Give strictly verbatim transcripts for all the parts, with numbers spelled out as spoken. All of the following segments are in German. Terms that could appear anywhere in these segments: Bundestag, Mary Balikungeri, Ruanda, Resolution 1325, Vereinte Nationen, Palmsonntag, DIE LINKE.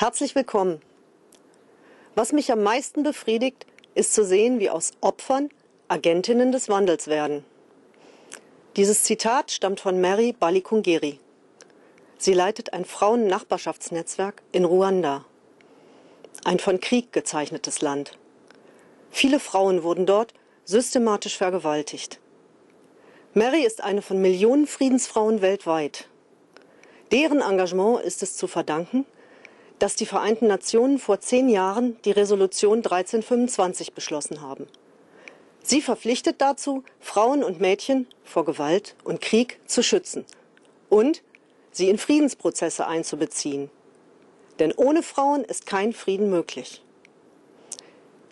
Herzlich willkommen. Was mich am meisten befriedigt, ist zu sehen, wie aus Opfern Agentinnen des Wandels werden. Dieses Zitat stammt von Mary Balikungeri. Sie leitet ein Frauen-Nachbarschaftsnetzwerk in Ruanda, ein von Krieg gezeichnetes Land. Viele Frauen wurden dort systematisch vergewaltigt. Mary ist eine von Millionen Friedensfrauen weltweit. Deren Engagement ist es zu verdanken, dass die Vereinten Nationen vor zehn Jahren die Resolution dreizehn fünfundzwanzig beschlossen haben. Sie verpflichtet dazu, Frauen und Mädchen vor Gewalt und Krieg zu schützen und sie in Friedensprozesse einzubeziehen. Denn ohne Frauen ist kein Frieden möglich.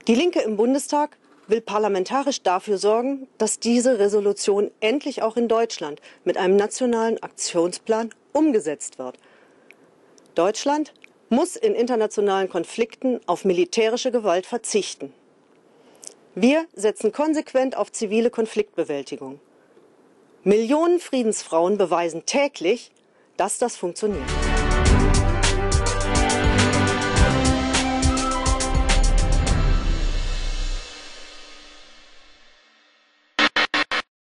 Die Linke im Bundestag will parlamentarisch dafür sorgen, dass diese Resolution endlich auch in Deutschland mit einem nationalen Aktionsplan umgesetzt wird. Deutschland muss in internationalen Konflikten auf militärische Gewalt verzichten. Wir setzen konsequent auf zivile Konfliktbewältigung. Millionen Friedensfrauen beweisen täglich, dass das funktioniert.